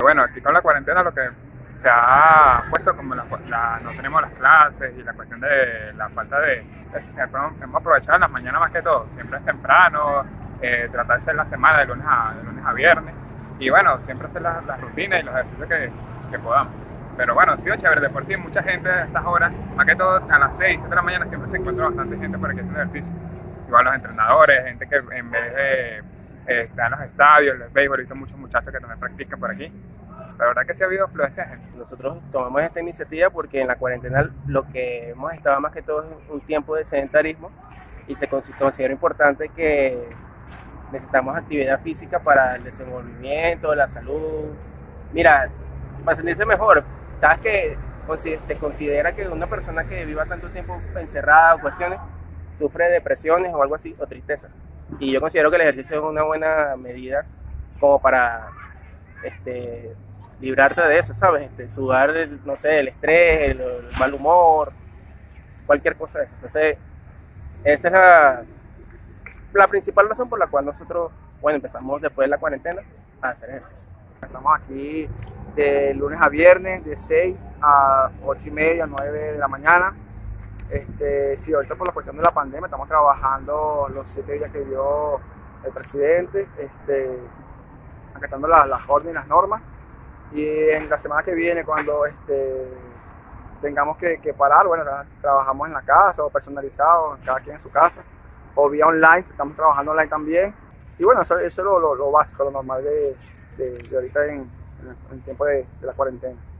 Bueno, aquí con la cuarentena lo que se ha puesto como no tenemos las clases y la cuestión de la falta de... Hemos aprovechado las mañanas más que todo, siempre es temprano, tratar de hacer la semana de lunes a viernes y bueno, siempre hacer las rutinas y los ejercicios que podamos. Pero bueno, ha sido chévere, de por sí mucha gente a estas horas, más que todo a las 6, 7 de la mañana siempre se encuentra bastante gente para que hacer ejercicio. Igual los entrenadores, gente que en vez de... están los estadios, los béisbol, he visto muchos muchachos que también practican por aquí. La verdad que sí ha habido influencia de gente. Nosotros tomamos esta iniciativa porque en la cuarentena lo que hemos estado más que todo es un tiempo de sedentarismo y se considera importante que necesitamos actividad física para el desenvolvimiento, la salud. Mira, para sentirse mejor, sabes que se considera que una persona que viva tanto tiempo encerrada o cuestiones sufre depresiones o algo así, o tristeza. Y yo considero que el ejercicio es una buena medida como para librarte de eso, ¿sabes? Sudar, no sé, el estrés, el mal humor, cualquier cosa de eso. Entonces, esa es la principal razón por la cual nosotros, bueno, empezamos después de la cuarentena a hacer ejercicio. Estamos aquí de lunes a viernes, de 6 a 8 y media, 9 de la mañana. Sí, ahorita por la cuestión de la pandemia estamos trabajando los 7 días que dio el presidente, acatando las órdenes, las normas, y en la semana que viene cuando tengamos que parar, bueno, trabajamos en la casa o personalizado, cada quien en su casa, o vía online, estamos trabajando online también, y bueno, eso es lo básico, lo normal de ahorita en el tiempo de la cuarentena.